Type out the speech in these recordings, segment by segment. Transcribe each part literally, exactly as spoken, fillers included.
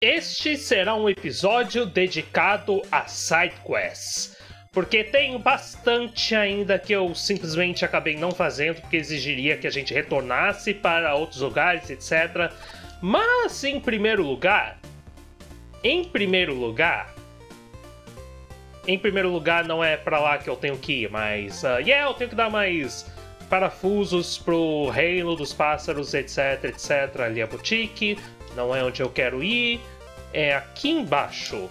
Este será um episódio dedicado a sidequests, porque tem bastante ainda que eu simplesmente acabei não fazendo, porque exigiria que a gente retornasse para outros lugares, etcétera. Mas, em primeiro lugar, em primeiro lugar, em primeiro lugar não é pra lá que eu tenho que ir, mas, uh, yeah, eu tenho que dar mais parafusos pro Reino dos Pássaros, etc, etcétera. Ali é a boutique, não é onde eu quero ir, é aqui embaixo.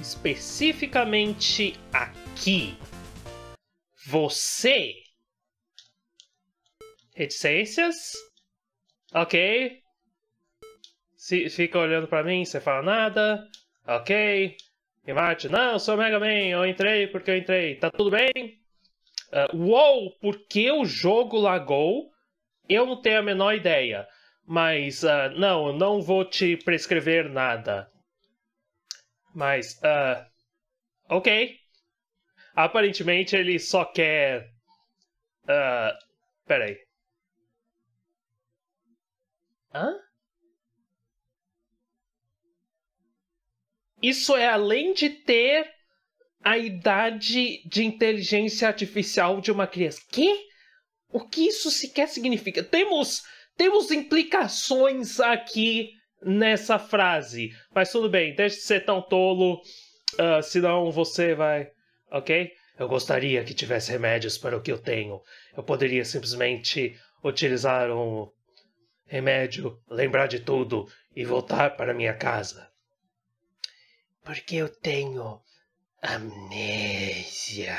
Especificamente aqui. Você. Reticências? Ok. Se fica olhando pra mim, você fala nada. Ok. Me mate. Não, eu sou Mega Man, eu entrei porque eu entrei. Tá tudo bem? Uh, uou, por que o jogo lagou? Eu não tenho a menor ideia. Mas, uh, não, eu não vou te prescrever nada. Mas, uh, ok. Aparentemente ele só quer... Uh, peraí. Hã? Isso é além de ter a idade de inteligência artificial de uma criança. Quê? O que isso sequer significa? Temos, temos implicações aqui nessa frase. Mas tudo bem, deixe de ser tão tolo, uh, senão você vai... Ok? Eu gostaria que tivesse remédios para o que eu tenho. Eu poderia simplesmente utilizar um remédio, lembrar de tudo e voltar para minha casa. Porque eu tenho amnésia.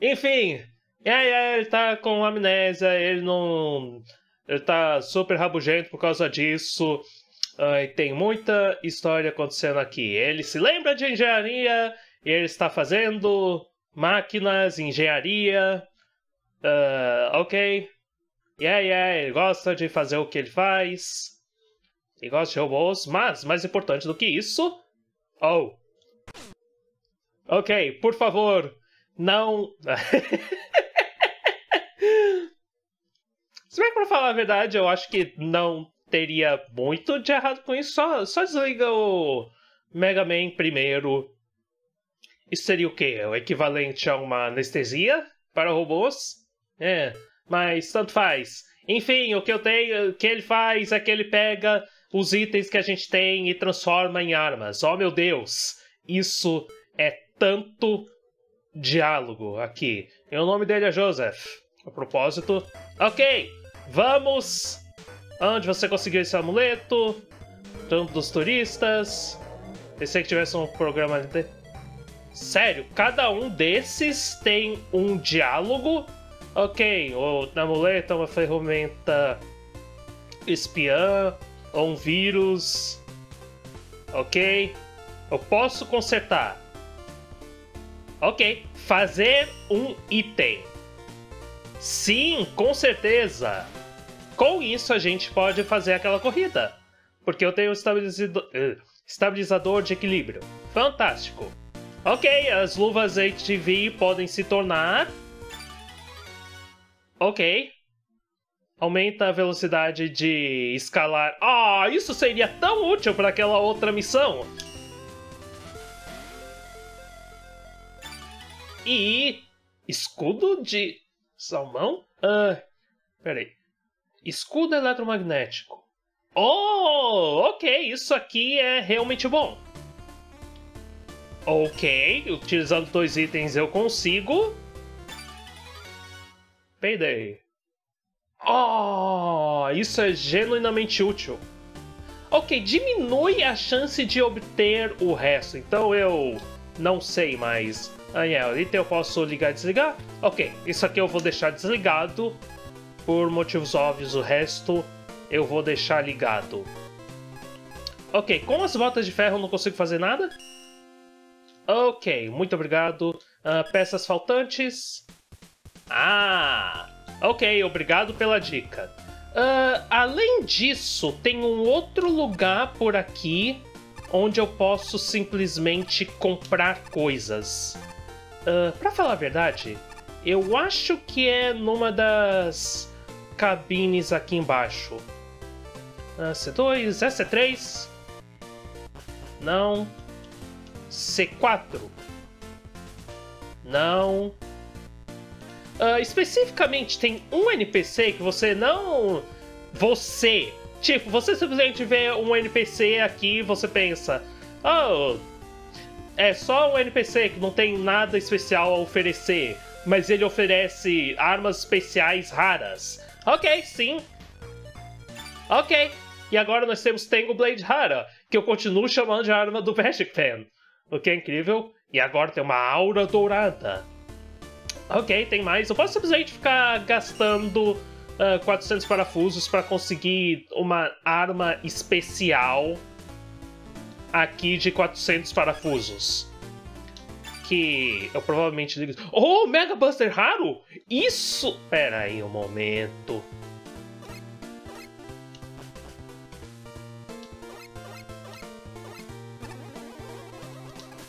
Enfim, é, é, ele tá com amnésia, ele não... Ele tá super rabugento por causa disso. Uh, e tem muita história acontecendo aqui. Ele se lembra de engenharia, e ele está fazendo máquinas, engenharia. Uh, ok. Yeah, yeah, ele gosta de fazer o que ele faz. E gosto de robôs, mas, mais importante do que isso... Oh. Ok, por favor, não... Se bem que, pra falar a verdade, eu acho que não teria muito de errado com isso. Só, só desliga o Mega Man primeiro. Isso seria o quê? O equivalente a uma anestesia para robôs? É, mas tanto faz. Enfim, o que eu tenho, o que ele faz é que ele pega... os itens que a gente tem e transforma em armas. Oh, meu Deus! Isso é tanto diálogo aqui. E o nome dele é Joseph. A propósito... Ok! Vamos! Onde você conseguiu esse amuleto? Tanto dos turistas... Pensei que tivesse um programa... De... Sério, cada um desses tem um diálogo? Ok, o amuleto é uma ferramenta... espiã... um vírus. Ok. Eu posso consertar. Ok. Fazer um item. Sim, com certeza. Com isso a gente pode fazer aquela corrida. Porque eu tenho um estabilizador, uh, estabilizador de equilíbrio. Fantástico. Ok. As luvas H D V podem se tornar... Ok. Aumenta a velocidade de escalar. Ah, oh, isso seria tão útil para aquela outra missão! E... escudo de... salmão? Ah, peraí. Escudo eletromagnético. Oh, ok, isso aqui é realmente bom. Ok, utilizando dois itens eu consigo... Payday. Oh, isso é genuinamente útil. Ok, diminui a chance de obter o resto. Então eu não sei mais. Ah, yeah, então eu posso ligar e desligar? Ok, isso aqui eu vou deixar desligado. Por motivos óbvios, o resto eu vou deixar ligado. Ok, com as botas de ferro eu não consigo fazer nada? Ok, muito obrigado. Uh, peças faltantes. Ah... Ok, obrigado pela dica. Uh, além disso, tem um outro lugar por aqui onde eu posso simplesmente comprar coisas. Uh, pra falar a verdade, eu acho que é numa das cabines aqui embaixo. C dois, S três. Não. C quatro. Não. Uh, especificamente tem um N P C que você não... Você... Tipo, você simplesmente vê um N P C aqui e você pensa... Oh... É só um N P C que não tem nada especial a oferecer. Mas ele oferece armas especiais raras. Ok, sim. Ok. E agora nós temos Tango Blade rara. Que eu continuo chamando de arma do Magic Pen. O que é incrível. E agora tem uma aura dourada. Ok, tem mais. Eu posso simplesmente ficar gastando uh, quatrocentos parafusos para conseguir uma arma especial aqui de quatrocentos parafusos. Que eu provavelmente digo... Oh, Mega Buster raro? Isso... Pera aí um momento...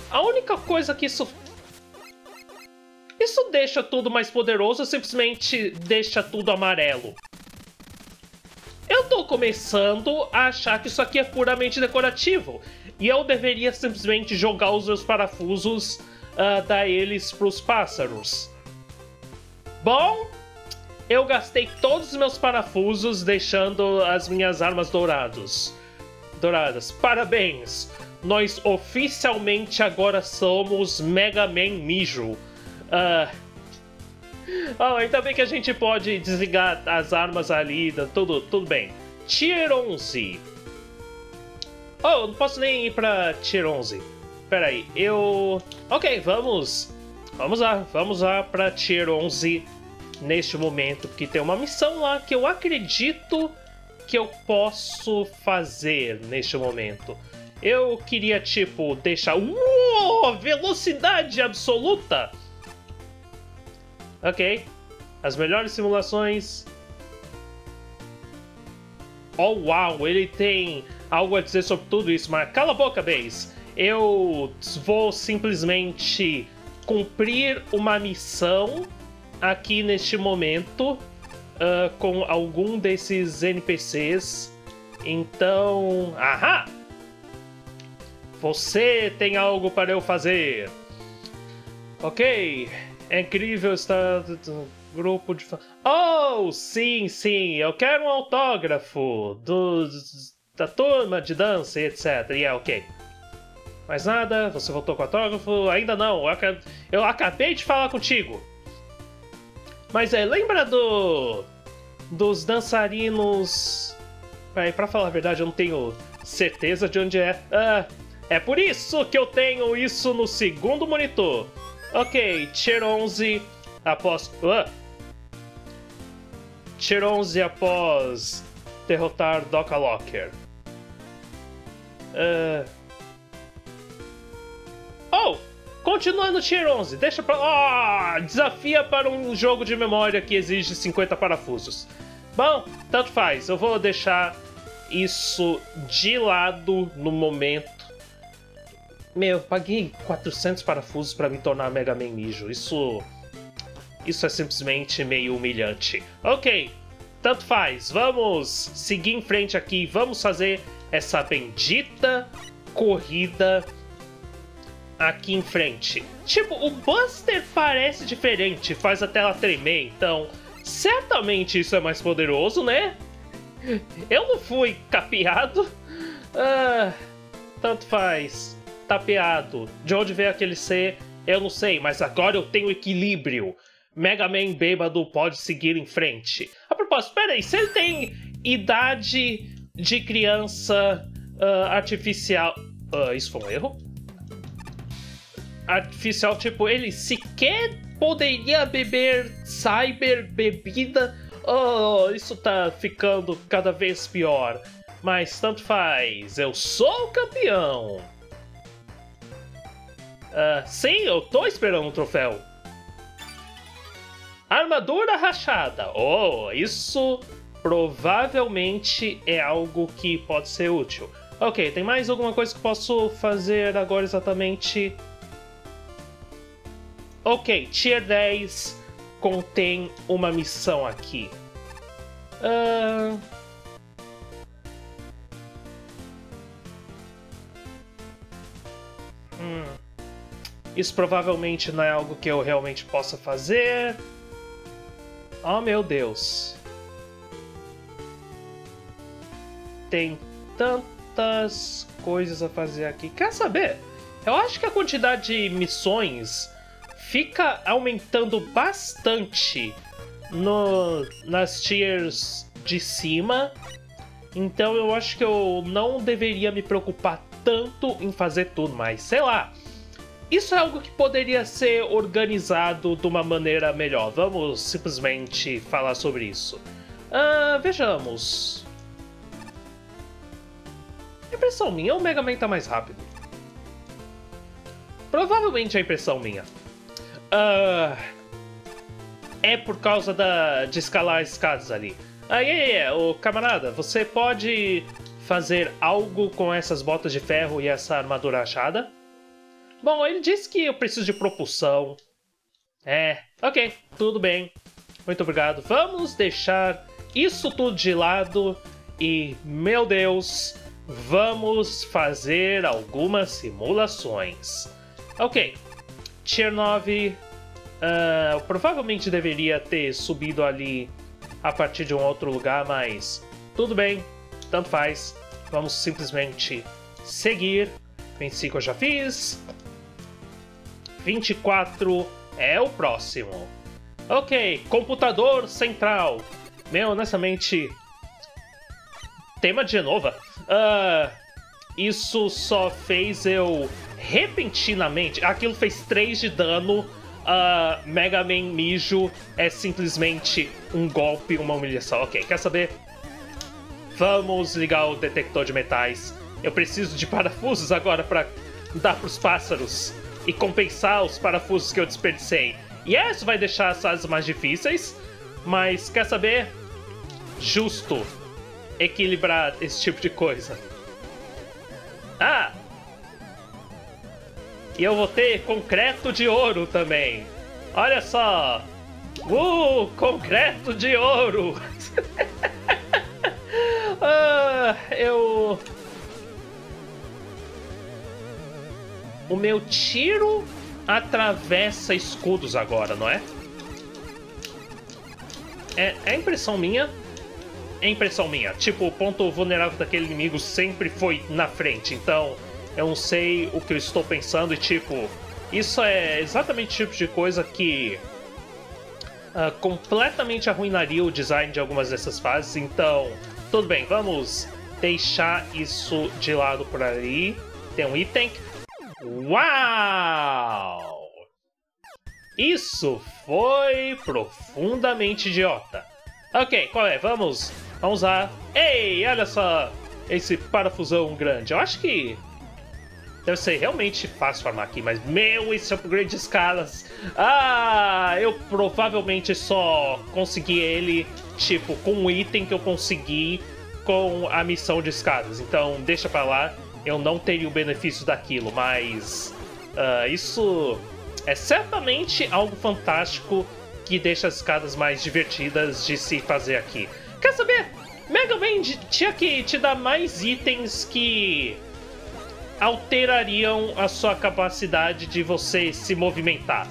A única coisa que isso... Isso deixa tudo mais poderoso ou simplesmente deixa tudo amarelo? Eu tô começando a achar que isso aqui é puramente decorativo. E eu deveria simplesmente jogar os meus parafusos, uh, dar eles pros pássaros. Bom, eu gastei todos os meus parafusos deixando as minhas armas douradas. Douradas. Parabéns! Nós oficialmente agora somos Mega Man Mijo. Uh... Oh, ainda bem que a gente pode desligar as armas ali, tudo, tudo bem. Tier onze. Oh, eu não posso nem ir pra Tier onze. Pera aí, eu... Ok, vamos... Vamos lá, vamos lá pra Tier onze neste momento. Porque tem uma missão lá que eu acredito que eu posso fazer neste momento. Eu queria, tipo, deixar... Uou, velocidade absoluta! Ok. As melhores simulações. Oh, uau. Ele tem algo a dizer sobre tudo isso, mas cala a boca, Baze. Eu vou simplesmente cumprir uma missão aqui neste momento uh, com algum desses N P Cs. Então... Ahá! Você tem algo para eu fazer. Ok. É incrível estar no grupo de... Oh, sim, sim. Eu quero um autógrafo do, da turma de dança, etcétera. E yeah, é ok. Mais nada? Você voltou com o autógrafo? Ainda não. Eu acabei de falar contigo. Mas é, lembra do... Dos dançarinos... Peraí, pra falar a verdade, eu não tenho certeza de onde é. Ah... É por isso que eu tenho isso no segundo monitor. Ok, Tier onze após... Uh. Tier onze após derrotar Doca Locker. Uh. Oh! Continuando Tier onze, deixa pra... Oh, desafia para um jogo de memória que exige cinquenta parafusos. Bom, tanto faz. Eu vou deixar isso de lado no momento. Meu, eu paguei quatrocentos parafusos para me tornar Mega Man Mijo. Isso... Isso é simplesmente meio humilhante. Ok, tanto faz. Vamos seguir em frente aqui. Vamos fazer essa bendita corrida aqui em frente. Tipo, o Buster parece diferente. Faz a tela tremer, então... Certamente isso é mais poderoso, né? Eu não fui capeado. Ah, tanto faz. Tapeado. De onde veio aquele ser, eu não sei, mas agora eu tenho equilíbrio. Mega Man bêbado pode seguir em frente. A propósito, peraí, se ele tem idade de criança uh, artificial... Uh, isso foi um erro? Artificial, tipo, ele sequer poderia beber cyber bebida. Oh, isso tá ficando cada vez pior. Mas tanto faz, eu sou o campeão. Uh, sim, eu tô esperando um troféu. Armadura rachada. Oh, isso provavelmente é algo que pode ser útil. Ok, tem mais alguma coisa que posso fazer agora exatamente? Ok, Tier dez contém uma missão aqui. Uh... Hum. Isso provavelmente não é algo que eu realmente possa fazer. Oh, meu Deus. Tem tantas coisas a fazer aqui. Quer saber? Eu acho que a quantidade de missões fica aumentando bastante no, nas tiers de cima. Então eu acho que eu não deveria me preocupar tanto em fazer tudo, mas sei lá. Isso é algo que poderia ser organizado de uma maneira melhor. Vamos simplesmente falar sobre isso. Ah, vejamos. Impressão minha, o Mega Man tá mais rápido. Provavelmente é impressão minha. Uh, é por causa da, de escalar as escadas ali. Ah, é, é, é. Ô, camarada, você pode fazer algo com essas botas de ferro e essa armadura achada? Bom, ele disse que eu preciso de propulsão. É, ok, tudo bem. Muito obrigado. Vamos deixar isso tudo de lado e, meu Deus, vamos fazer algumas simulações. Ok, Tier nove, uh, eu provavelmente deveria ter subido ali a partir de um outro lugar, mas tudo bem, tanto faz. Vamos simplesmente seguir. vinte e cinco eu já fiz. vinte e quatro é o próximo. Ok, computador central. Meu, honestamente, tema de Genova. Uh, isso só fez eu repentinamente... Aquilo fez três de dano. Uh, Mega Man mijo é simplesmente um golpe, uma humilhação. Ok, quer saber? Vamos ligar o detector de metais. Eu preciso de parafusos agora para dar pros pássaros e compensar os parafusos que eu desperdicei. E isso vai deixar as asas mais difíceis, mas quer saber? Justo equilibrar esse tipo de coisa. Ah! E eu vou ter concreto de ouro também. Olha só! Uh! Concreto de ouro! ah, eu... O meu tiro atravessa escudos agora, não é? É, é impressão minha. É impressão minha. Tipo, o ponto vulnerável daquele inimigo sempre foi na frente. Então, eu não sei o que eu estou pensando e, tipo... Isso é exatamente o tipo de coisa que... Uh, completamente arruinaria o design de algumas dessas fases. Então, tudo bem. Vamos deixar isso de lado por ali. Tem um item... Uau! Isso foi profundamente idiota. Ok, qual é? Vamos, vamos lá. Ei, olha só esse parafusão grande. Eu acho que deve ser realmente fácil armar aqui, mas meu, esse upgrade de escalas. Ah, eu provavelmente só consegui ele, tipo, com um item que eu consegui com a missão de escadas. Então, deixa pra lá. Eu não teria o benefício daquilo, mas uh, isso é certamente algo fantástico que deixa as escadas mais divertidas de se fazer aqui. Quer saber? Mega Man tinha que te dar mais itens que alterariam a sua capacidade de você se movimentar.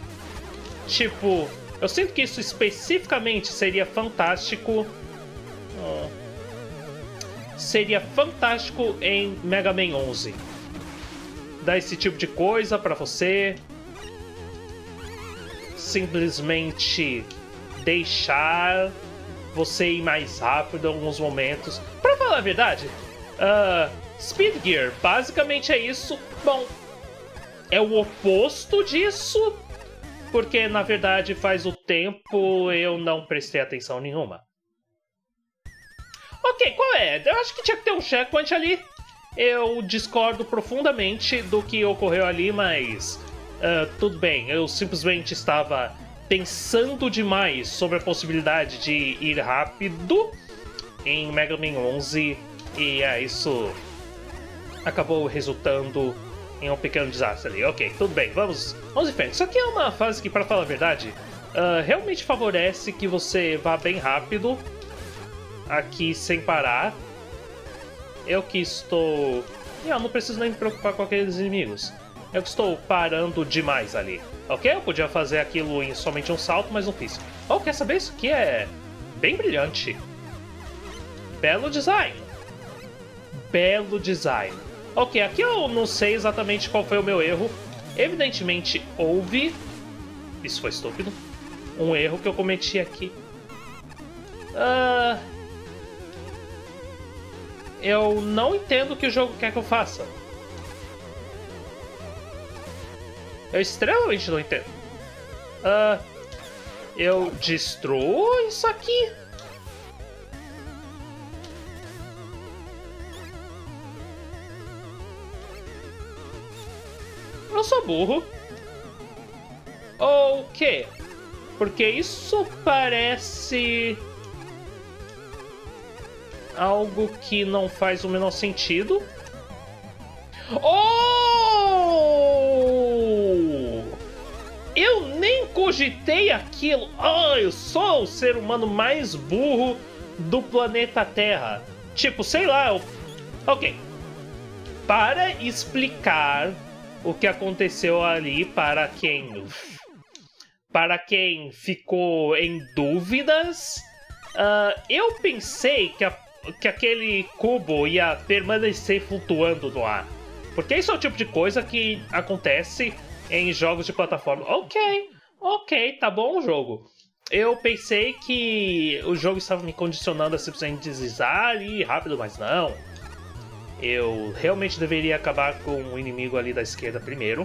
Tipo, eu sinto que isso especificamente seria fantástico... Hum. Seria fantástico em Mega Man onze. Dar esse tipo de coisa pra você. Simplesmente deixar você ir mais rápido em alguns momentos. Pra falar a verdade, uh, Speed Gear basicamente é isso. Bom, é o oposto disso. Porque na verdade faz o tempo eu não prestei atenção nenhuma. Ok, qual é? Eu acho que tinha que ter um checkpoint ali. Eu discordo profundamente do que ocorreu ali, mas... Uh, tudo bem, eu simplesmente estava pensando demais sobre a possibilidade de ir rápido em Mega Man onze. E é, isso acabou resultando em um pequeno desastre ali. Ok, tudo bem, vamos, vamos em frente. Isso aqui é uma fase que, para falar a verdade, uh, realmente favorece que você vá bem rápido. aqui sem parar. Eu que estou... Eu não preciso nem me preocupar com aqueles inimigos. Eu que estou parando demais ali. Ok? Eu podia fazer aquilo em somente um salto, mas não fiz. Oh, quer saber? Isso aqui é bem brilhante. Belo design. Belo design. Ok, aqui eu não sei exatamente qual foi o meu erro. Evidentemente houve... Isso foi estúpido. Um erro que eu cometi aqui. Ah... Uh... Eu não entendo o que o jogo quer que eu faça. Eu extremamente não entendo. Uh, eu destruo isso aqui? Eu sou burro. Ou o quê? Porque isso parece... algo que não faz o menor sentido. Oh! Eu nem cogitei aquilo. Oh, eu sou o ser humano mais burro do planeta Terra. Tipo, sei lá. Eu... Ok. Para explicar o que aconteceu ali para quem... Para quem ficou em dúvidas, uh, eu pensei que a que aquele cubo ia permanecer flutuando no ar. Porque isso é o tipo de coisa que acontece em jogos de plataforma. Ok, ok, tá bom o jogo. Eu pensei que o jogo estava me condicionando a simplesmente deslizar e rápido, mas não. Eu realmente deveria acabar com o inimigo ali da esquerda primeiro.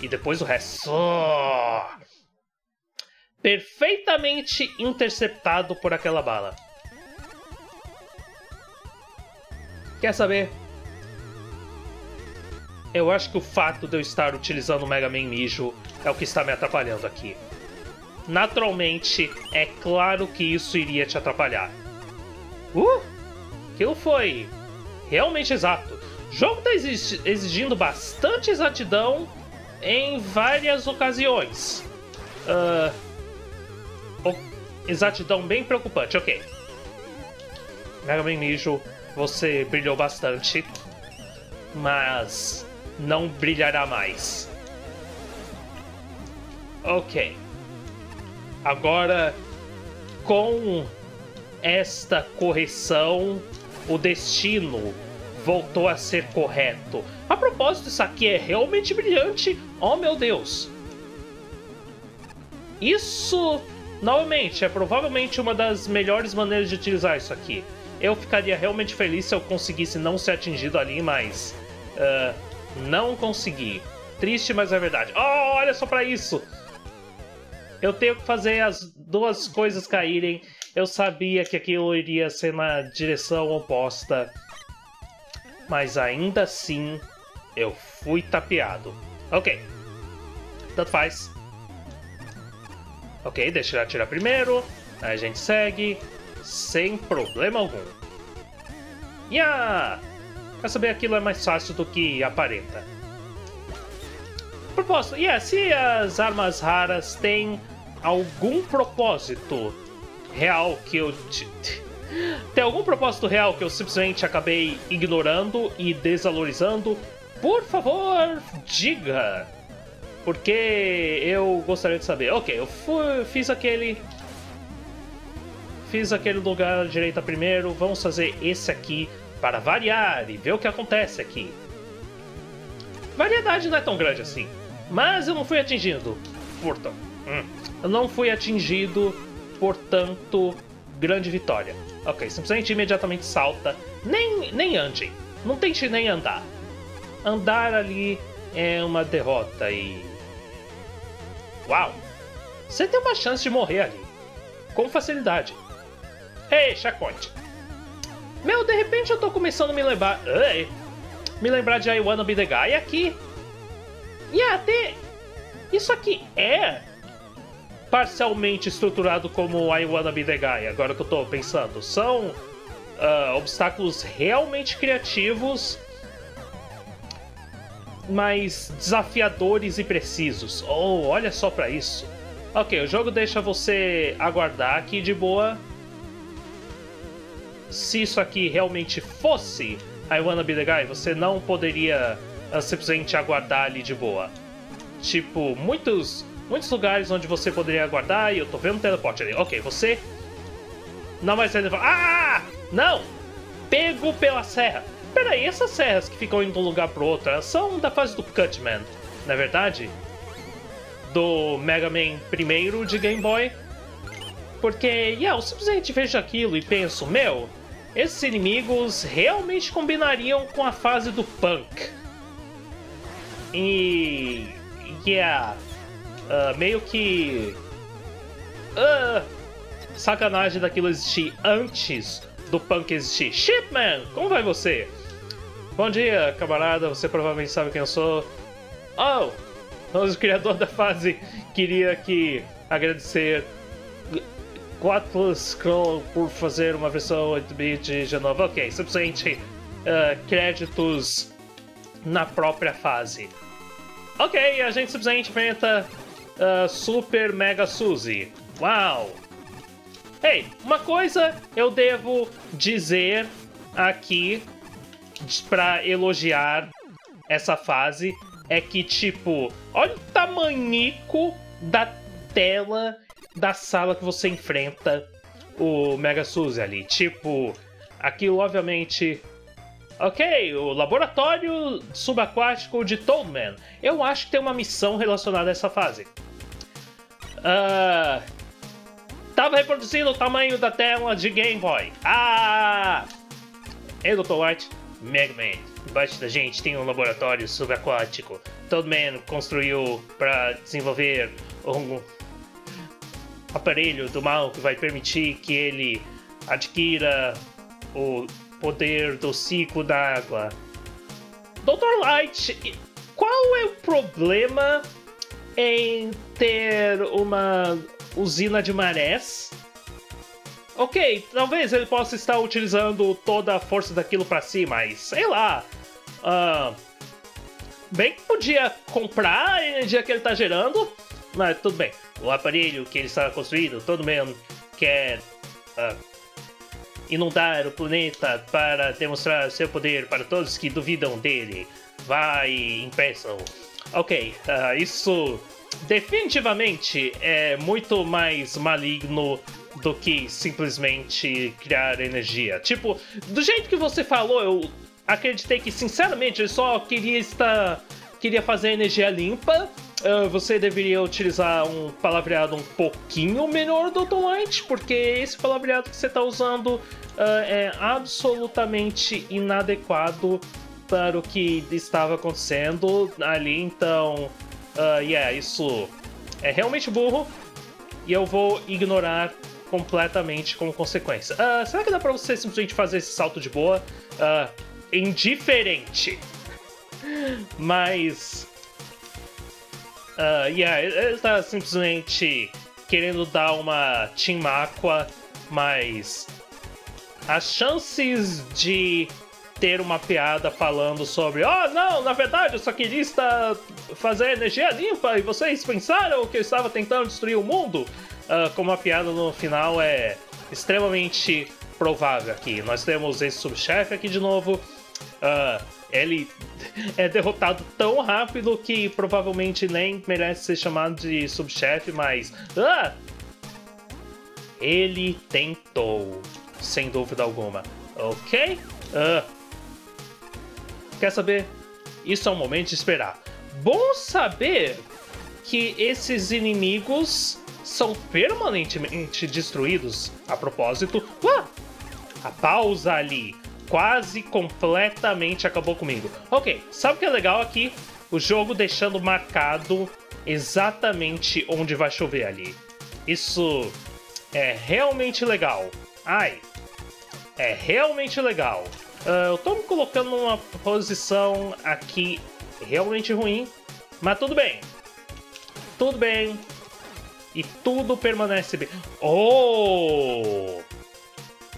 E depois o resto. Oh! Perfeitamente interceptado por aquela bala. Quer saber? Eu acho que o fato de eu estar utilizando o Mega Man Mijo é o que está me atrapalhando aqui. Naturalmente, é claro que isso iria te atrapalhar. Uh! Aquilo foi realmente exato. O jogo está exigindo bastante exatidão em várias ocasiões. Uh, exatidão bem preocupante, ok. Mega Man Mijo... Você brilhou bastante, mas não brilhará mais. Ok. Agora, com esta correção, o destino voltou a ser correto. A propósito, isso aqui é realmente brilhante. Oh, meu Deus. Isso, novamente, é provavelmente uma das melhores maneiras de utilizar isso aqui. Eu ficaria realmente feliz se eu conseguisse não ser atingido ali, mas... Uh, não consegui. Triste, mas é verdade. Oh, olha só pra isso! Eu tenho que fazer as duas coisas caírem. Eu sabia que aquilo iria ser na direção oposta. Mas ainda assim, eu fui tapeado. Ok. Tanto faz. Ok, deixa eu atirar primeiro. Aí a gente segue... Sem problema algum. Yeah! Quer saber, aquilo é mais fácil do que aparenta. Propósito. Yeah, se as armas raras têm algum propósito real que eu... Tem algum propósito real que eu simplesmente acabei ignorando e desvalorizando, por favor, diga. Porque eu gostaria de saber. Ok, eu fui, fiz aquele... Fiz aquele lugar à direita primeiro. Vamos fazer esse aqui para variar e ver o que acontece aqui. Variedade não é tão grande assim. Mas eu não fui atingido. Portanto, hum, eu não fui atingido. Portanto, grande vitória. Ok, simplesmente imediatamente salta. Nem, nem ande. Não tente nem andar. Andar ali é uma derrota e... Uau! Você tem uma chance de morrer ali. Com facilidade. Ei, hey, chacote. Meu, de repente eu tô começando a me lembrar... Ei, me lembrar de I Wanna Be The Guy aqui. E até... Isso aqui é... Parcialmente estruturado como I Wanna Be The Guy. Agora que eu tô pensando. São uh, obstáculos realmente criativos. Mas desafiadores e precisos. Oh, olha só pra isso. Ok, o jogo deixa você aguardar aqui de boa. se isso aqui realmente fosse I Wanna Be The Guy, você não poderia uh, simplesmente aguardar ali de boa. Tipo, muitos, muitos lugares onde você poderia aguardar, e eu tô vendo o teleporte ali. Ok, você... Não vai ser... Ah! Não! Pego pela serra. Peraí, essas serras que ficam indo de um lugar pro outro, elas são da fase do Cut Man, não é verdade? Do Mega Man primeiro de Game Boy. Porque, yeah, eu simplesmente vejo aquilo e penso, meu, esses inimigos realmente combinariam com a fase do Punk. E... yeah... Uh, meio que... Uh, sacanagem daquilo existir antes do Punk existir. Shipman, como vai você? Bom dia, camarada, você provavelmente sabe quem eu sou. Oh, o criador da fase queria aqui agradecer... quatro Scroll por fazer uma versão oito bit de novo. Ok, simplesmente uh, créditos na própria fase. Ok, a gente simplesmente inventa uh, Super Mega Suzy. Uau! Ei, hey, uma coisa eu devo dizer aqui pra elogiar essa fase é que, tipo, olha o tamanhico da tela da sala que você enfrenta o Mega Suzy ali. Tipo, aquilo obviamente... Ok, o laboratório subaquático de Toadman. Eu acho que tem uma missão relacionada a essa fase. Uh... Tava reproduzindo o tamanho da tela de Game Boy. Ah! Ei, doutor White. Mega Man. Embaixo da gente tem um laboratório subaquático. Toadman construiu para desenvolver um... aparelho do mal que vai permitir que ele adquira o poder do ciclo da água. doutor Light, qual é o problema em ter uma usina de marés? Ok, talvez ele possa estar utilizando toda a força daquilo para si, mas sei lá. Uh, bem que podia comprar a energia que ele está gerando, mas tudo bem. O aparelho que ele está construindo, todo mundo quer uh, inundar o planeta para demonstrar seu poder para todos que duvidam dele. Vai, impeçam. Ok, uh, isso definitivamente é muito mais maligno do que simplesmente criar energia. Tipo, do jeito que você falou, eu acreditei que, sinceramente, eu só queria estar... queria fazer energia limpa. Uh, você deveria utilizar um palavreado um pouquinho melhor, doutor Light, porque esse palavreado que você está usando uh, é absolutamente inadequado para o que estava acontecendo ali, então... Uh, yeah, isso é realmente burro e eu vou ignorar completamente como consequência. Uh, será que dá para você simplesmente fazer esse salto de boa? Uh, indiferente. Mas... Uh, yeah, ele tá simplesmente querendo dar uma Team Aqua, mas as chances de ter uma piada falando sobre "oh, não, na verdade eu só queria estar fazer energia limpa e vocês pensaram que eu estava tentando destruir o mundo", uh, como a piada no final, é extremamente provável aqui. Nós temos esse subchefe aqui de novo. Uh, ele é derrotado tão rápido que provavelmente nem merece ser chamado de subchefe, mas... Ah! Ele tentou, sem dúvida alguma. Ok? Ah. Quer saber? Isso é um momento de esperar. Bom saber que esses inimigos são permanentemente destruídos. A propósito... Ah! A pausa ali quase completamente acabou comigo. Ok, sabe o que é legal aqui? O jogo deixando marcado exatamente onde vai chover ali. Isso é realmente legal. Ai, é realmente legal. Uh, eu tô me colocando numa posição aqui realmente ruim, mas tudo bem. Tudo bem. E tudo permanece bem. Oh!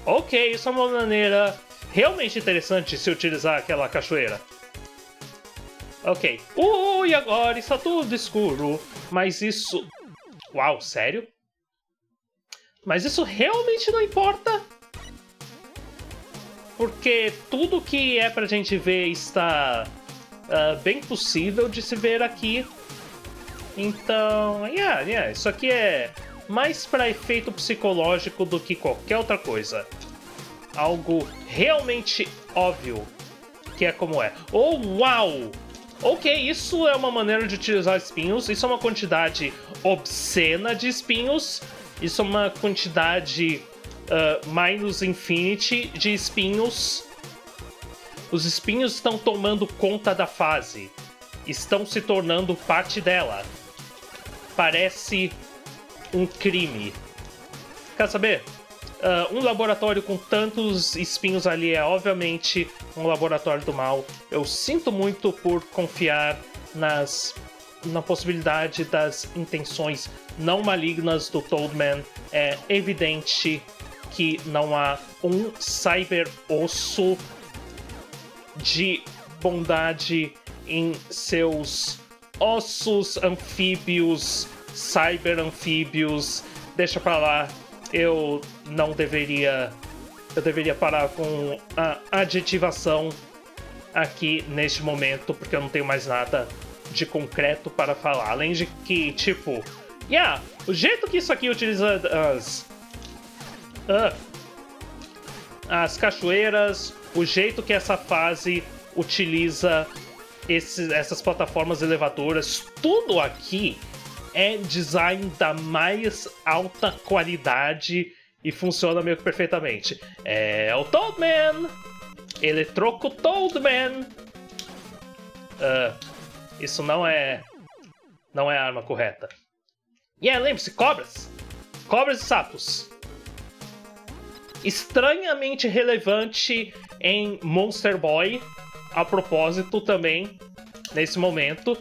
Ok, isso é uma maneira... realmente interessante se utilizar aquela cachoeira. Ok. Uh, e agora está tudo escuro. Mas isso... Uau, sério? Mas isso realmente não importa? porque tudo que é pra gente ver está uh, bem possível de se ver aqui. Então, yeah, yeah, isso aqui é mais para efeito psicológico do que qualquer outra coisa. Algo realmente óbvio que é como é. Oh, uau! Ok, isso é uma maneira de utilizar espinhos. Isso é uma quantidade obscena de espinhos. Isso é uma quantidade uh, minus infinity de espinhos. Os espinhos estão tomando conta da fase. Estão se tornando parte dela. Parece um crime. Quer saber? Uh, um laboratório com tantos espinhos ali é obviamente um laboratório do mal. Eu sinto muito por confiar nas, na possibilidade das intenções não malignas do Toadman. É evidente que não há um cyber osso de bondade em seus ossos anfíbios, cyber anfíbios, deixa pra lá. Eu não deveria... Eu deveria parar com a adjetivação aqui neste momento, porque eu não tenho mais nada de concreto para falar. Além de que, tipo... Yeah, o jeito que isso aqui utiliza as... Uh, as cachoeiras, o jeito que essa fase utiliza esses, essas plataformas elevadoras, tudo aqui... é design da mais alta qualidade e funciona meio que perfeitamente. É o Toadman! Ele troca o Toadman! Uh, isso não é... não é a arma correta. E yeah, lembre-se, cobras! Cobras e sapos. Estranhamente relevante em Monster Boy, a propósito também, nesse momento.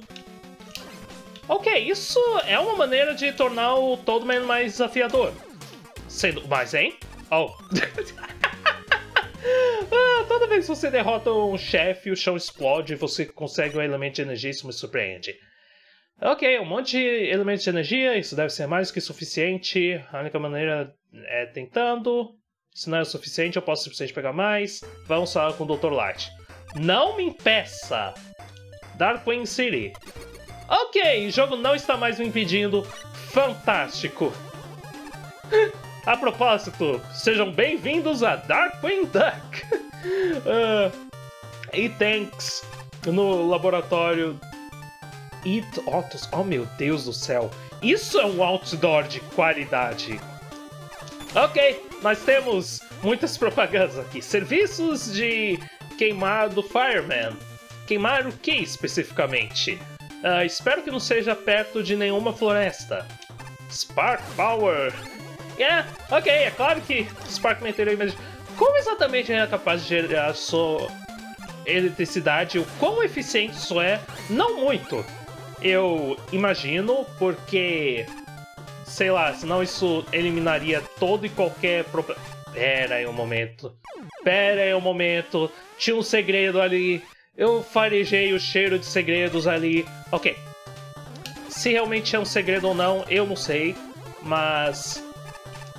Ok, isso é uma maneira de tornar o Toadman mais desafiador. Sendo mais, hein? Oh. ah, toda vez que você derrota um chefe, o chão explode e você consegue um elemento de energia, isso me surpreende. Ok, um monte de elementos de energia, isso deve ser mais que suficiente. A única maneira é tentando. Se não é o suficiente, eu posso simplesmente pegar mais. Vamos falar com o doutor Light. Não me impeça! Darkwing City. Ok, o jogo não está mais me impedindo. Fantástico! A propósito, sejam bem-vindos a Darkwing Duck! Uh, e tanks no laboratório... Eat Otus... Oh, meu Deus do céu! Isso é um outdoor de qualidade! Ok, nós temos muitas propagandas aqui. Serviços de queimar do Fireman. Queimar o que, especificamente? Uh, espero que não seja perto de nenhuma floresta. Spark Power. Yeah, ok, é claro que Spark Material Energy. Como exatamente ele é capaz de gerar sua eletricidade? O quão eficiente isso é? Não muito. Eu imagino, porque... sei lá, senão isso eliminaria todo e qualquer problema. Pera aí um momento. Pera aí um momento. Tinha um segredo ali. Eu farejei o cheiro de segredos ali. Ok. Se realmente é um segredo ou não, eu não sei. Mas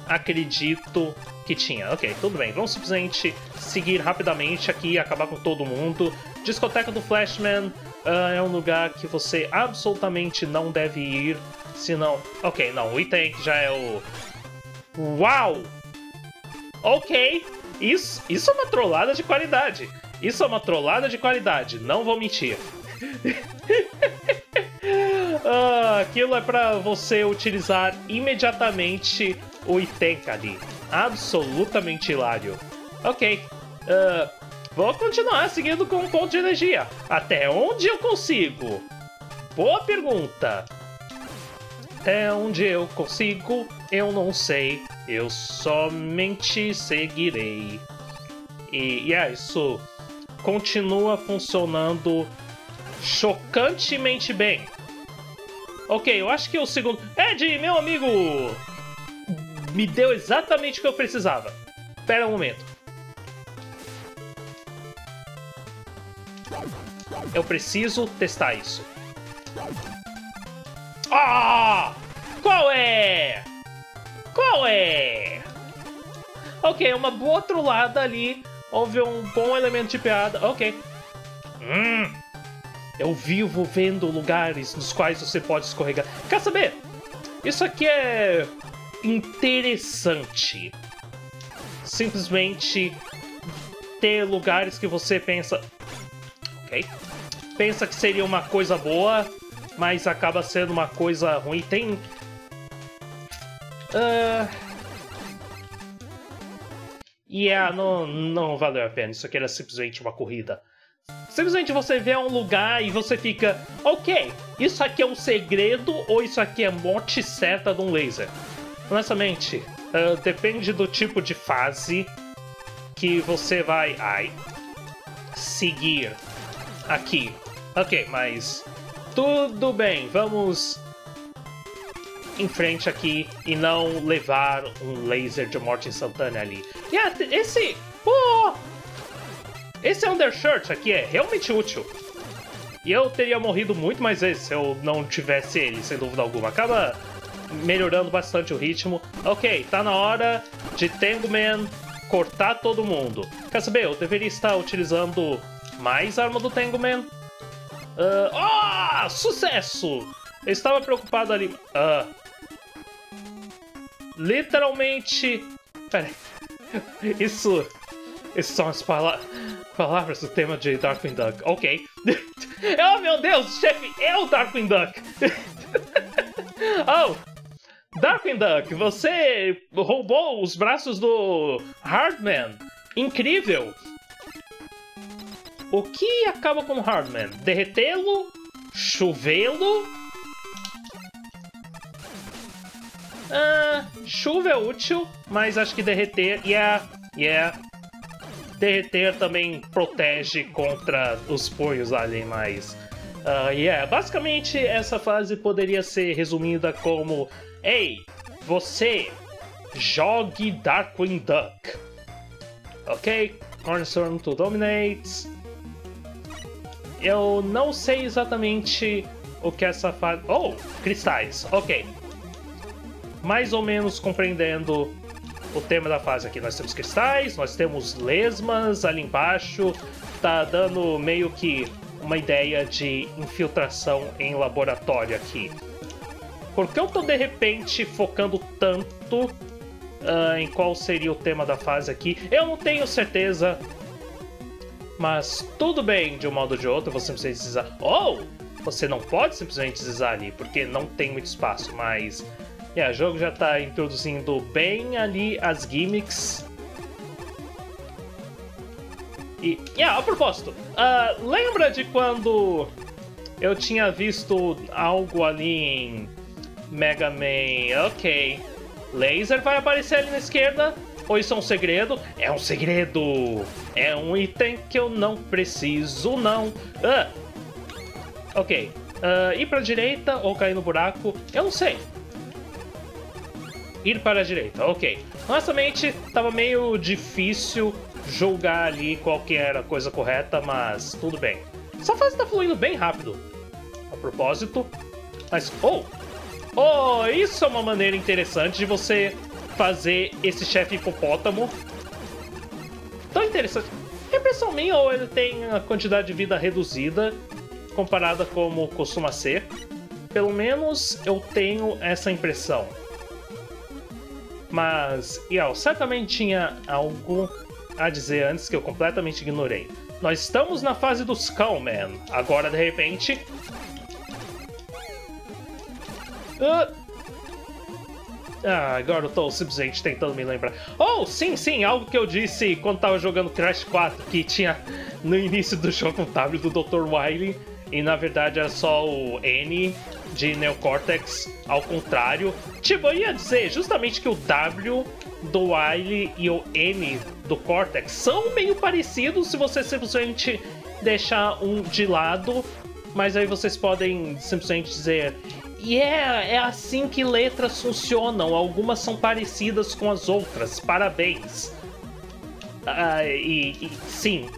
acredito que tinha. Ok, tudo bem. Vamos simplesmente seguir rapidamente aqui e acabar com todo mundo. Discoteca do Flashman uh, é um lugar que você absolutamente não deve ir. Se não... Ok, não. O item já é o... Uau! Ok. Isso, isso é uma trollada de qualidade. Isso é uma trollada de qualidade, não vou mentir. ah, aquilo é pra você utilizar imediatamente o Itenka ali. Absolutamente hilário. Ok, uh, vou continuar seguindo com um ponto de energia. Até onde eu consigo? Boa pergunta. Até onde eu consigo, eu não sei. Eu somente seguirei. E, e é isso... continua funcionando chocantemente bem. Ok, eu acho que o segundo... Ed, meu amigo! Me deu exatamente o que eu precisava. Espera um momento. Eu preciso testar isso. Ah! Qual é? Qual é? Ok, uma boa trollada ali. houve um bom elemento de piada. Ok. Hum. Eu vivo vendo lugares nos quais você pode escorregar. Quer saber? Isso aqui é interessante. Simplesmente ter lugares que você pensa... Ok. Pensa que seria uma coisa boa, mas acaba sendo uma coisa ruim. Tem... Uh... E yeah, não, não valeu a pena. Isso aqui era simplesmente uma corrida. Simplesmente você vê um lugar e você fica... Ok, isso aqui é um segredo ou isso aqui é a morte certa de um laser? Honestamente, uh, depende do tipo de fase que você vai... Ai... Seguir aqui. Ok, mas... Tudo bem, vamos... em frente aqui e não levar um laser de morte instantânea ali. E yeah, esse... Pô! Esse undershirt aqui é realmente útil. E eu teria morrido muito mais vezes se eu não tivesse ele, sem dúvida alguma. Acaba melhorando bastante o ritmo. Ok, tá na hora de Tango Man cortar todo mundo. Quer saber? Eu deveria estar utilizando mais arma do Tango Man. Uh... Oh! Sucesso! Eu estava preocupado ali... Uh... Literalmente... Pera aí. Isso... Isso são as pala... palavras do tema de Darkwing Duck. Ok. Oh, meu Deus, chefe! É o Darkwing Duck! Oh! Darkwing Duck, você roubou os braços do Hardman. Incrível! O que acaba com o Hardman? Derretê-lo? Chovê-lo? Ah, chuva é útil, mas acho que derreter... Yeah, yeah. Derreter também protege contra os punhos ali, mas... Uh, yeah, basicamente essa fase poderia ser resumida como... Ei, você jogue Darkwing Duck. Ok, Cornerstone to Dominate. Eu não sei exatamente o que essa fase... Oh, cristais, ok. Mais ou menos compreendendo o tema da fase aqui. Nós temos cristais, nós temos lesmas ali embaixo. Tá dando meio que uma ideia de infiltração em laboratório aqui. Por que eu tô de repente focando tanto uh, em qual seria o tema da fase aqui? Eu não tenho certeza. Mas tudo bem, de um modo ou de outro, você precisa deslizar. Ou oh, você não pode simplesmente deslizar ali, porque não tem muito espaço, mas... E yeah, o jogo já está introduzindo bem ali as gimmicks. E, yeah, a propósito, uh, lembra de quando eu tinha visto algo ali em Mega Man? Ok. Laser vai aparecer ali na esquerda? Ou isso é um segredo? É um segredo! É um item que eu não preciso, não. Uh. Ok. Uh, ir para a direita ou cair no buraco? Eu não sei. Ir para a direita, ok. Honestamente, tava meio difícil julgar ali qual que era a coisa correta, mas tudo bem. Essa fase tá fluindo bem rápido. A propósito, mas... Oh! Oh, isso é uma maneira interessante de você fazer esse chefe hipopótamo. Tão interessante. É impressão minha ou ele tem a quantidade de vida reduzida comparada como costuma ser? Pelo menos eu tenho essa impressão. Mas, e eu certamente tinha algo a dizer antes que eu completamente ignorei. Nós estamos na fase do Skullman. Agora, de repente... Uh... Ah, agora eu tô simplesmente tentando me lembrar. Oh, sim, sim, algo que eu disse quando tava jogando Crash quatro, que tinha no início do jogo o W do doutor Wily. E, na verdade, era só o N de Neocórtex, ao contrário. Tipo, eu ia dizer justamente que o W do Wily e o N do Cortex são meio parecidos se você simplesmente deixar um de lado. Mas aí vocês podem simplesmente dizer... Yeah, é assim que letras funcionam. Algumas são parecidas com as outras. Parabéns. Ah, e, e sim,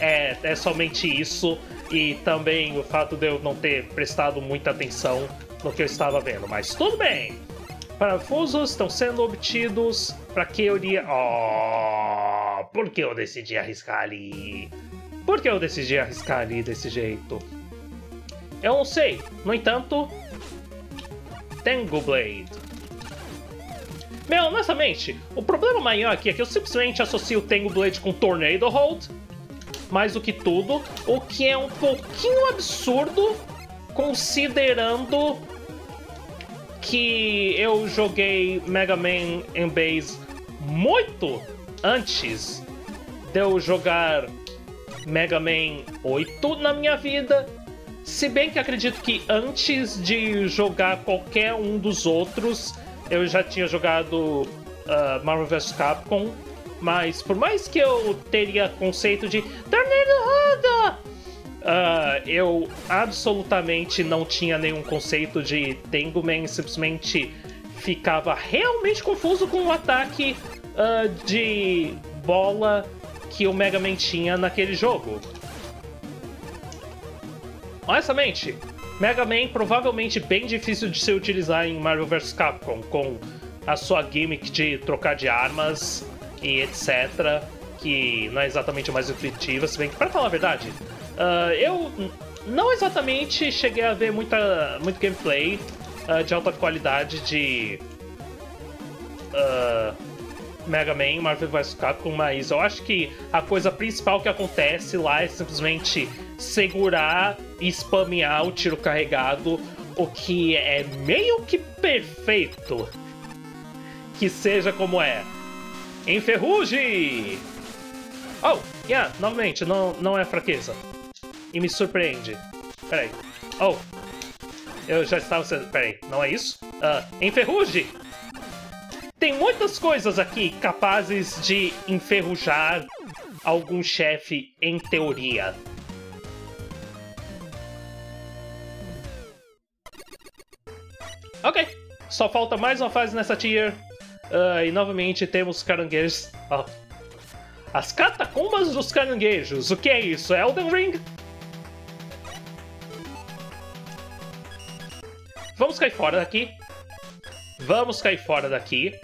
é, é somente isso. E também o fato de eu não ter prestado muita atenção no que eu estava vendo. Mas tudo bem. Parafusos estão sendo obtidos para que eu iria... Oh, por que eu decidi arriscar ali? Por que eu decidi arriscar ali desse jeito? Eu não sei. No entanto... Tango Blade. Meu, honestamente, o problema maior aqui é que eu simplesmente associo o Tango Blade com Tornado Hold. Mais do que tudo. O que é um pouquinho absurdo, considerando que eu joguei Mega Man em base muito antes de eu jogar Mega Man oito na minha vida. Se bem que acredito que antes de jogar qualquer um dos outros, eu já tinha jogado uh, Marvel vs Capcom. Mas por mais que eu teria conceito de Tornado Roda, uh, eu absolutamente não tinha nenhum conceito de Tango Man. Simplesmente ficava realmente confuso com o ataque uh, de bola que o Mega Man tinha naquele jogo. Honestamente, Mega Man provavelmente bem difícil de se utilizar em Marvel vs Capcom, com a sua gimmick de trocar de armas e etcétera, que não é exatamente mais intuitiva, se bem que, pra falar a verdade, uh, eu não exatamente cheguei a ver muita, muito gameplay uh, de alta qualidade de uh, Mega Man, Marvel vs Capcom, mas eu acho que a coisa principal que acontece lá é simplesmente segurar e spamear o tiro carregado, o que é meio que perfeito que seja como é. Enferruge! Oh, yeah, novamente, não, não é fraqueza. E me surpreende. Peraí. Oh, eu já estava sendo... Peraí, não é isso? Uh, enferruge! Tem muitas coisas aqui capazes de enferrujar algum chefe em teoria. Ok, só falta mais uma fase nessa tier. Uh, e novamente temos caranguejos. Oh. As catacumbas dos caranguejos. O que é isso? É Elden Ring? Vamos cair fora daqui. Vamos cair fora daqui.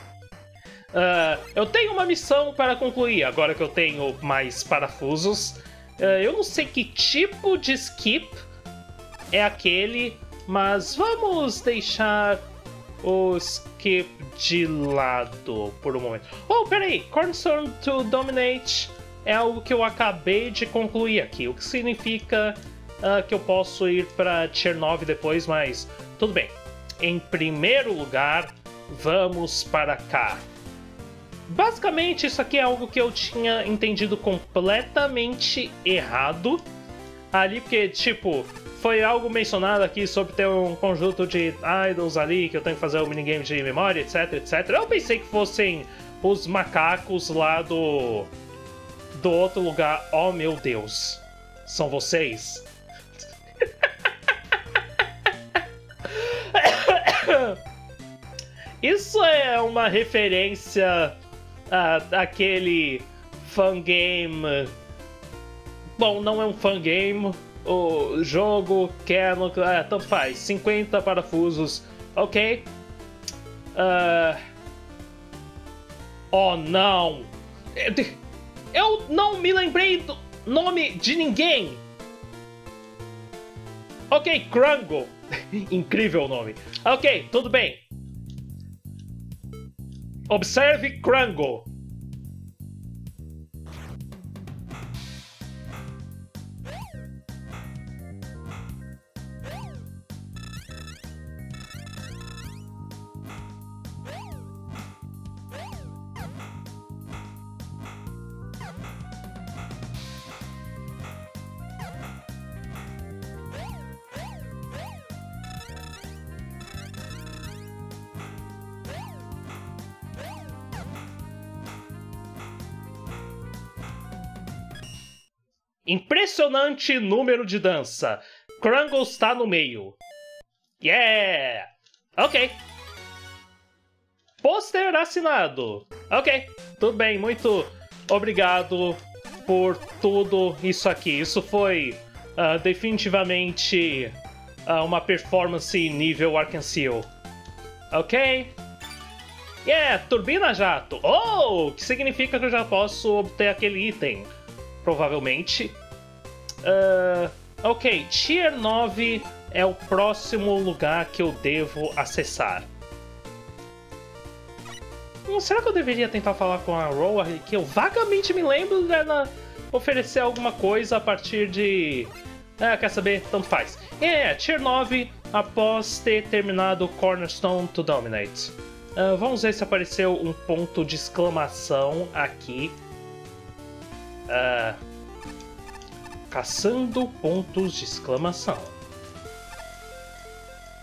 Uh, eu tenho uma missão para concluir, agora que eu tenho mais parafusos. Uh, eu não sei que tipo de skip é aquele, mas vamos deixar o skip de lado por um momento. Oh, peraí! Cornerstone to Dominate é algo que eu acabei de concluir aqui, o que significa uh, que eu posso ir para Tier nove depois, mas tudo bem. Em primeiro lugar, vamos para cá. Basicamente, isso aqui é algo que eu tinha entendido completamente errado ali, porque, tipo... Foi algo mencionado aqui sobre ter um conjunto de idols ali, que eu tenho que fazer o um minigame de memória, etc, etcétera. Eu pensei que fossem os macacos lá do... do outro lugar. Oh, meu Deus. São vocês? Isso é uma referência a, àquele fangame... Bom, não é um fangame... O jogo, canon, ah, tanto faz, cinquenta parafusos, ok. Uh... Oh não! Eu não me lembrei do nome de ninguém! Ok, Krangle. Incrível o nome. Ok, tudo bem. Observe Krangle. Impressionante número de dança. Krangle está no meio. Yeah! Ok. Pôster assinado. Ok, tudo bem. Muito obrigado por tudo isso aqui. Isso foi uh, definitivamente uh, uma performance nível Arcane Seal. Ok? Yeah, Turbina Jato! Oh! Que significa que eu já posso obter aquele item. Provavelmente. Uh, ok, Tier nove é o próximo lugar que eu devo acessar. Hum, será que eu deveria tentar falar com a Roa? Que eu vagamente me lembro dela oferecer alguma coisa a partir de... Ah, quer saber? Tanto faz. É, Tier nove após ter terminado Cornerstone to Dominate. Uh, vamos ver se apareceu um ponto de exclamação aqui. Uh, caçando pontos de exclamação.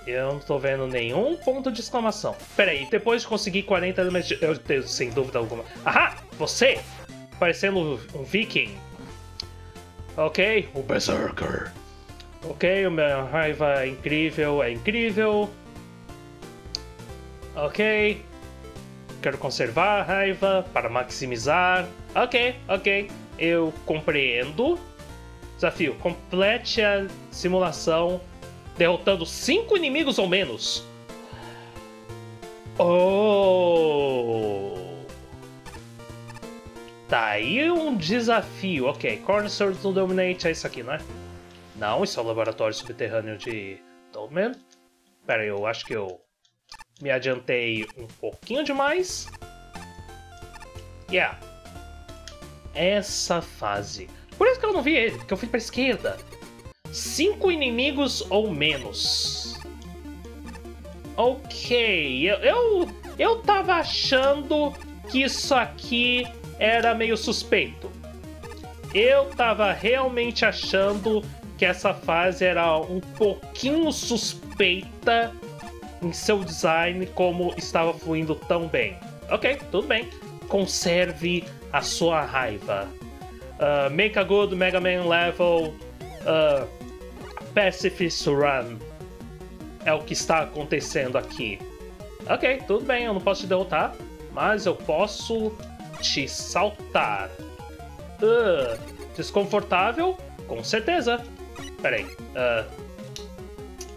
Eu não tô vendo nenhum ponto de exclamação. Pera aí, depois de conseguir quarenta elementos de... Eu tenho sem dúvida alguma... Ahá! Você! Parecendo um viking. Ok, o Berserker. Ok, minha raiva é incrível, é incrível. Ok. Quero conservar a raiva para maximizar. Ok, ok. Eu compreendo. Desafio. Complete a simulação derrotando cinco inimigos ou menos. Oh. Tá aí um desafio. Ok. Cornerstone to Dominate é isso aqui, né? Não, isso é o laboratório subterrâneo de Dolmen. Pera aí, eu acho que eu... me adiantei um pouquinho demais. Yeah. Essa fase. Por isso que eu não vi ele, porque eu fui pra esquerda. Cinco inimigos ou menos. Ok. Eu, eu, eu tava achando que isso aqui era meio suspeito. Eu tava realmente achando que essa fase era um pouquinho suspeita em seu design, como estava fluindo tão bem. Ok, tudo bem. Conserve a sua raiva. Uh, make a good Mega Man level. Uh, Pacifist Run. É o que está acontecendo aqui. Ok, tudo bem, eu não posso te derrotar, mas eu posso te saltar. Uh, desconfortável? Com certeza. Pera aí. Uh,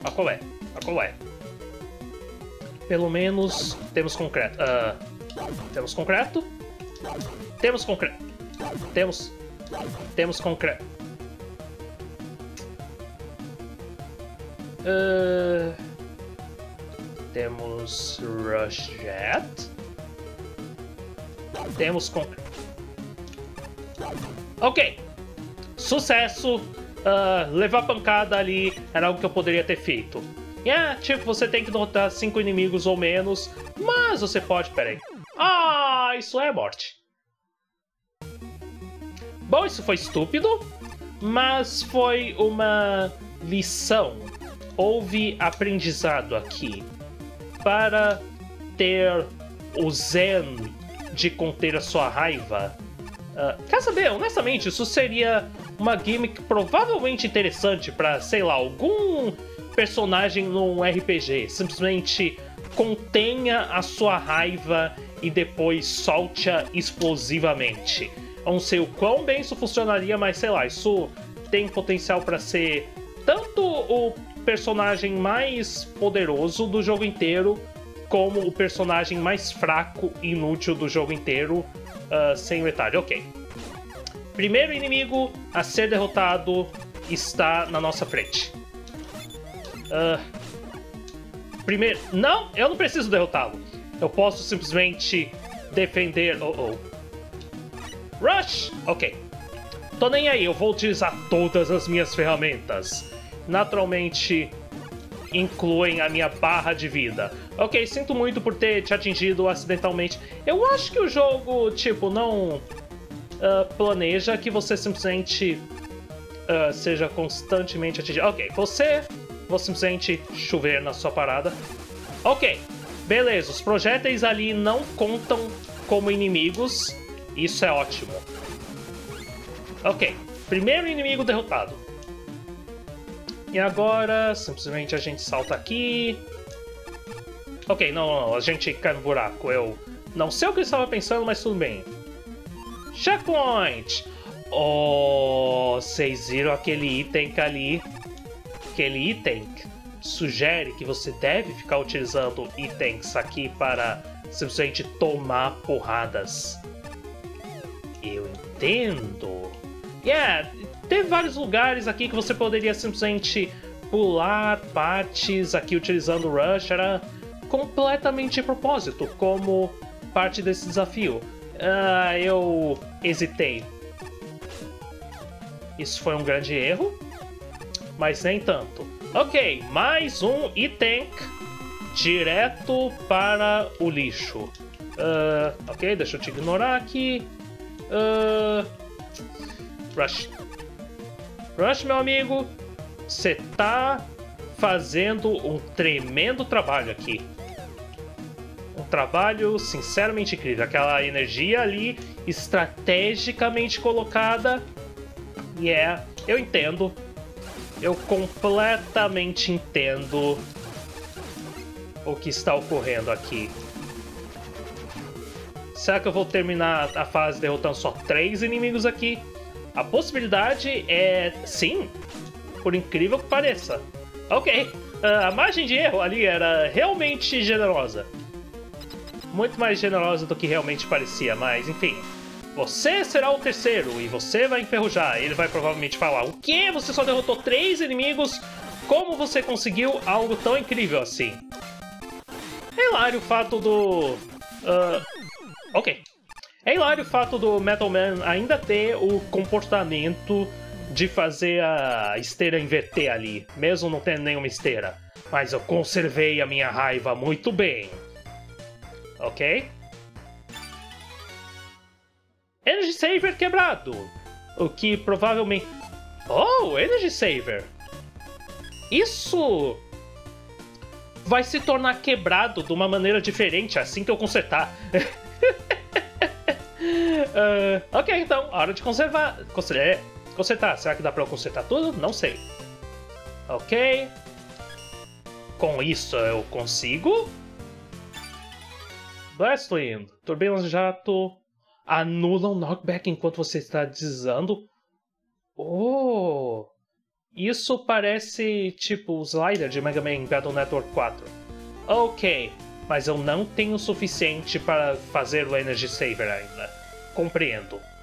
a qual é? A qual é? Pelo menos temos concreto. Uh, temos concreto. Temos concreto. Temos. Temos concreto. Uh, temos RushJet. Temos concreto. Ok. Sucesso. Uh, levar pancada ali era algo que eu poderia ter feito. É, yeah, tipo, você tem que derrotar cinco inimigos ou menos, mas você pode... Peraí. Ah, isso é morte. Bom, isso foi estúpido, mas foi uma lição. Houve aprendizado aqui para ter o zen de conter a sua raiva. Uh, quer saber, honestamente, isso seria uma gimmick provavelmente interessante para, sei lá, algum... personagem num R P G. Simplesmente contenha a sua raiva e depois solte-a explosivamente. Eu não sei o quão bem isso funcionaria, mas sei lá, isso tem potencial para ser tanto o personagem mais poderoso do jogo inteiro como o personagem mais fraco e inútil do jogo inteiro, uh, sem detalhe. Ok. Primeiro inimigo a ser derrotado está na nossa frente. Uh, primeiro... Não, eu não preciso derrotá-lo. Eu posso simplesmente defender... Oh, oh. Rush! Ok. Tô nem aí, eu vou utilizar todas as minhas ferramentas. Naturalmente, incluem a minha barra de vida. Ok, sinto muito por ter te atingido acidentalmente. Eu acho que o jogo, tipo, não... Uh, planeja que você simplesmente... Uh, seja constantemente atingido. Ok, você... Vou simplesmente chover na sua parada. Ok, beleza. Os projéteis ali não contam como inimigos. Isso é ótimo. Ok, primeiro inimigo derrotado. E agora, simplesmente a gente salta aqui. Ok, não, não, a gente cai no buraco. Eu não sei o que eu estava pensando, mas tudo bem. Checkpoint! Oh, vocês viram aquele item que ali... Aquele item sugere que você deve ficar utilizando itens aqui para simplesmente tomar porradas. Eu entendo. Yeah, tem vários lugares aqui que você poderia simplesmente pular partes aqui utilizando o Rush, era completamente de propósito, como parte desse desafio. Ah, eu hesitei. Isso foi um grande erro, mas nem tanto. Ok, mais um item direto para o lixo. Uh, ok, deixa eu te ignorar aqui. Uh, Rush. Rush, meu amigo, você tá fazendo um tremendo trabalho aqui. Um trabalho sinceramente incrível. Aquela energia ali, estrategicamente colocada. Yeah, eu entendo. Eu completamente entendo o que está ocorrendo aqui. Será que eu vou terminar a fase derrotando só três inimigos aqui? A possibilidade é sim, por incrível que pareça. Ok, a margem de erro ali era realmente generosa. Muito mais generosa do que realmente parecia, mas enfim. Você será o terceiro e você vai enferrujar. Ele vai provavelmente falar, o quê? Você só derrotou três inimigos? Como você conseguiu algo tão incrível assim? É hilário o fato do... Uh... Ok. É hilário o fato do Metal Man ainda ter o comportamento de fazer a esteira inverter ali, mesmo não tendo nenhuma esteira. Mas eu conservei a minha raiva muito bem. Ok? Energy Saver quebrado, o que provavelmente... Oh, Energy Saver! Isso vai se tornar quebrado de uma maneira diferente assim que eu consertar. uh, ok, então, hora de conservar... Conser... Consertar, será que dá pra eu consertar tudo? Não sei. Ok. Com isso eu consigo... Blast Wind, Turbina Jato... Anula o knockback enquanto você está deslizando. Oh! Isso parece tipo o slider de Mega Man Battle Network quatro. Ok, mas eu não tenho o suficiente para fazer o Energy Saver ainda. Compreendo.